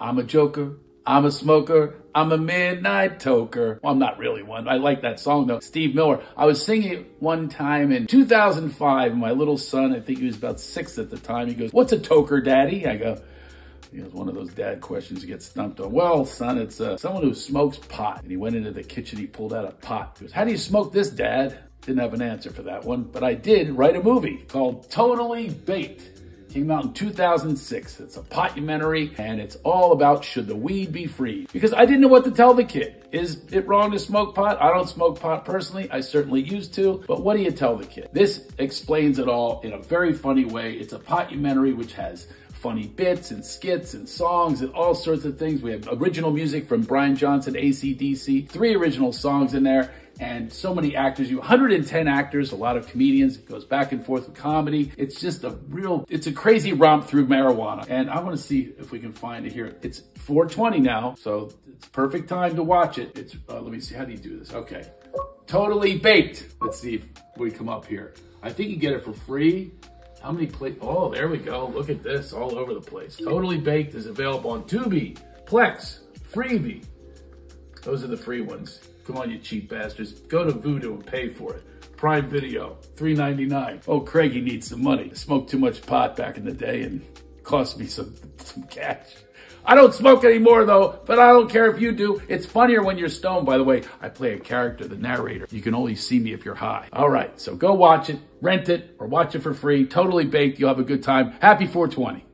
I'm a joker, I'm a smoker, I'm a midnight toker. Well, I'm not really one. I like that song, though. Steve Miller. I was singing it one time in 2005. My little son, I think he was about 6 at the time, he goes, "What's a toker, Daddy?" I go, you know, it's one of those dad questions you get stumped on. "Well, son, it's someone who smokes pot." And he went into the kitchen, he pulled out a pot. He goes, "How do you smoke this, Dad?" Didn't have an answer for that one, but I did write a movie called Totally Baked. Came out in 2006. It's a potumentary, and it's all about should the weed be free? Because I didn't know what to tell the kid. Is it wrong to smoke pot? I don't smoke pot personally. I certainly used to, but what do you tell the kid? This explains it all in a very funny way. It's a potumentary which has funny bits and skits and songs and all sorts of things. We have original music from Brian Johnson, AC/DC, 3 original songs in there, and so many actors, 110 actors, a lot of comedians. It goes back and forth with comedy. It's just a real, it's a crazy romp through marijuana. And I wanna see if we can find it here. It's 4:20 now, so it's perfect time to watch it. It's, let me see, how do you do this? Okay, Totally Baked. Let's see if we come up here. I think you get it for free. How many places? Oh, there we go. Look at this, all over the place. Totally Baked is available on Tubi, Plex, Freebie. Those are the free ones. Come on, you cheap bastards. Go to Vudu and pay for it. Prime Video, $3.99. Oh, Craigie needs some money. I smoked too much pot back in the day and cost me some cash. I don't smoke anymore, though, but I don't care if you do. It's funnier when you're stoned, by the way. I play a character, the narrator. You can only see me if you're high. All right, so go watch it, rent it, or watch it for free. Totally Baked. You'll have a good time. Happy 420.